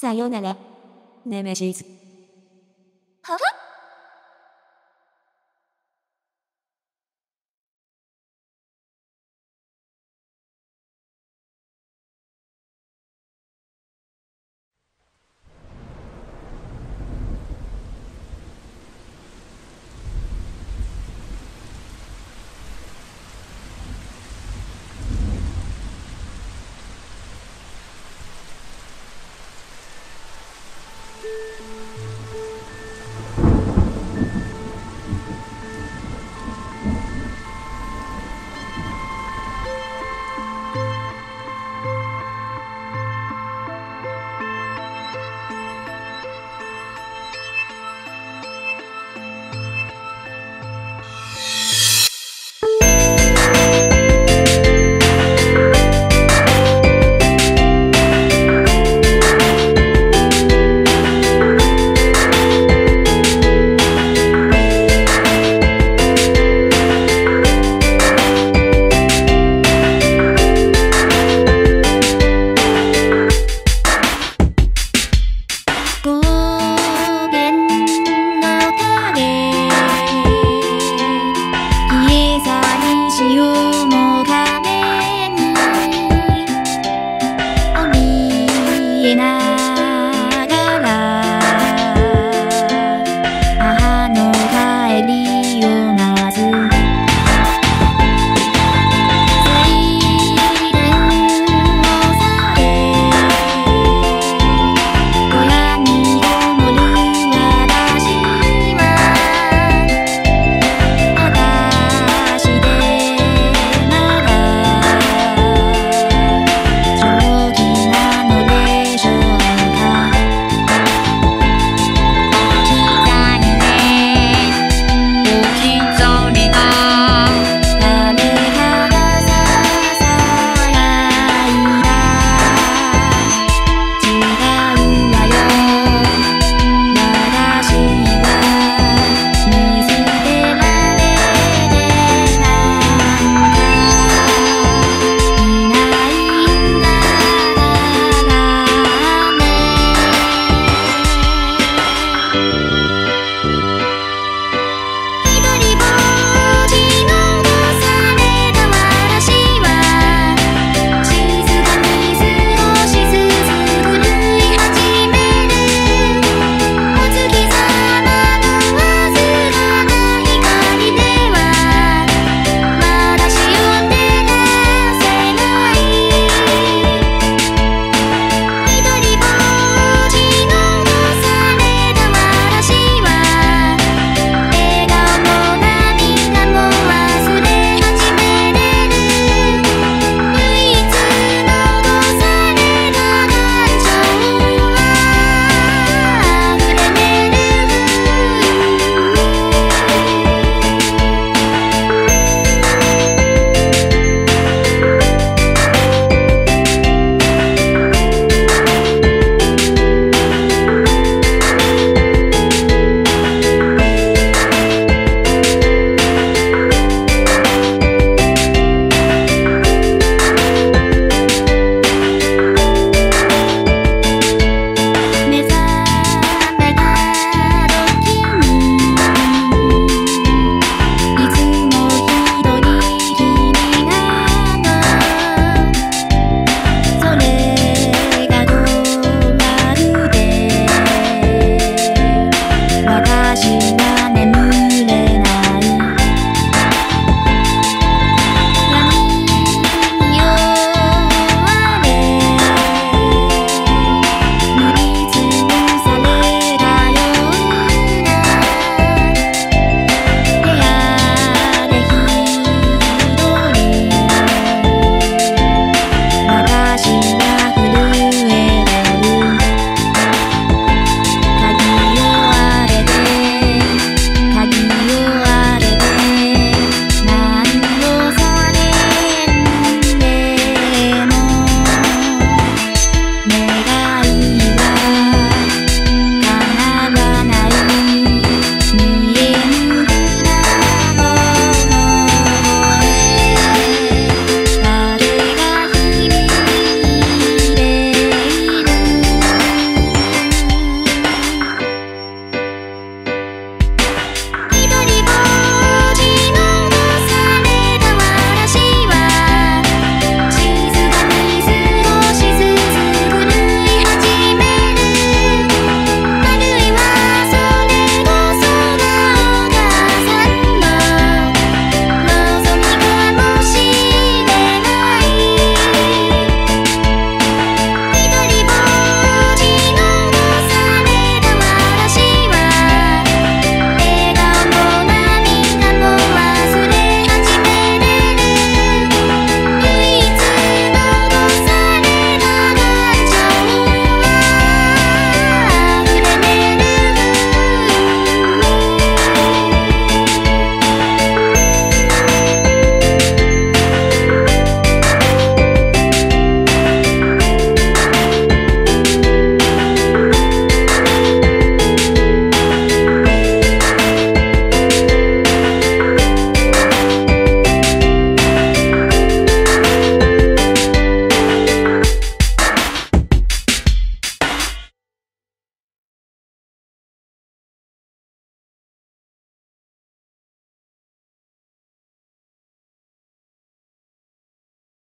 さよなら、ネメシス。はは